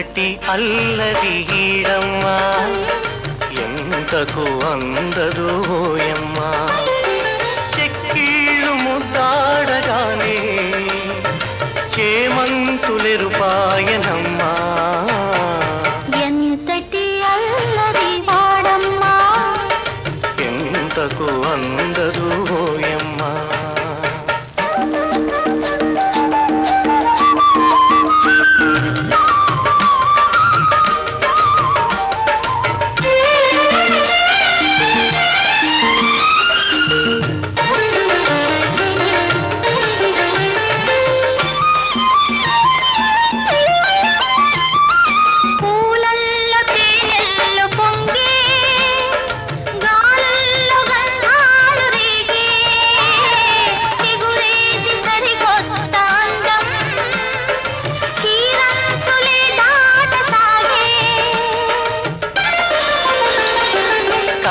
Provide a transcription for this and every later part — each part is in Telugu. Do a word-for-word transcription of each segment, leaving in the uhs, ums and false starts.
ఒకటి అల్లరి హీరమ్మ ఎంతకు అందదు ఓయమ్మ చెక్కిళ్ళు ముద్దాడగానే చేమంతులెరుపాయనమ్మ ఎంతటి అల్లరి వాడమ్మ ఎంతకు అందదు ఓయమ్మ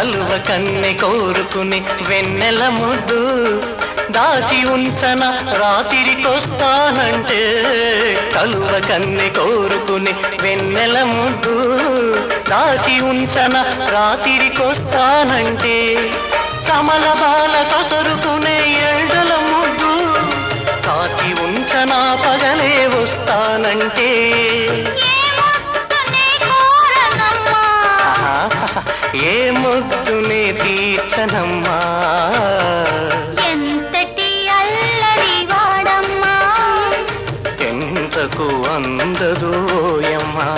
కల్వ కన్నె కోరుకుని వెన్నెల ముద్దు దాచి ఉంచన రాత్రికొస్తానంటే కల్వ కన్నె కోరుకుని వెన్నెల ముద్దు దాచి ఉంచన రాత్రికొస్తానంటే కమల బాల కొసరుకునే ఎడల ముద్దు దాచి ఉంచన పగలే వస్తానంటే ఏ ముద్దునే తీర్చనమ్మా ఎంతటి అల్లరి వాడమ్మా ఎంతకు అందదు ఓయమ్మా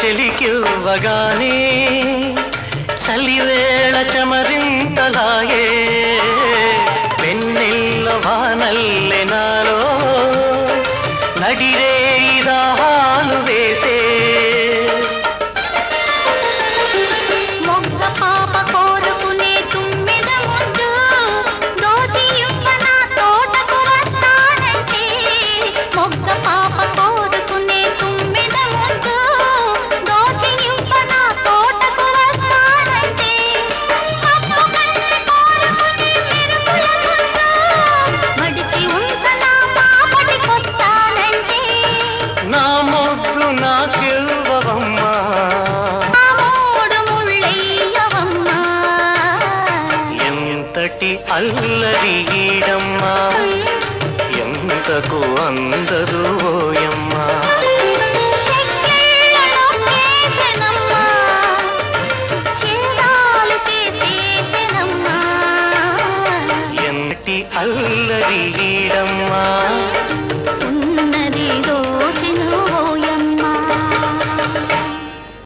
చెలికివ్వగానే చలివేళ చమరింతలాగే వెన్నెల్ల వానల్లె నాలో నడిరేయి దాహాలు వేసే మొగ్గ పాప కోరుకునే తుమ్మెద ముద్దు దోచి ఇవ్వన తోటకు వస్తానంటే మొగ్గ పాప కోరుకునే తుమ్మెద ముద్దు అల్లరి ఈడ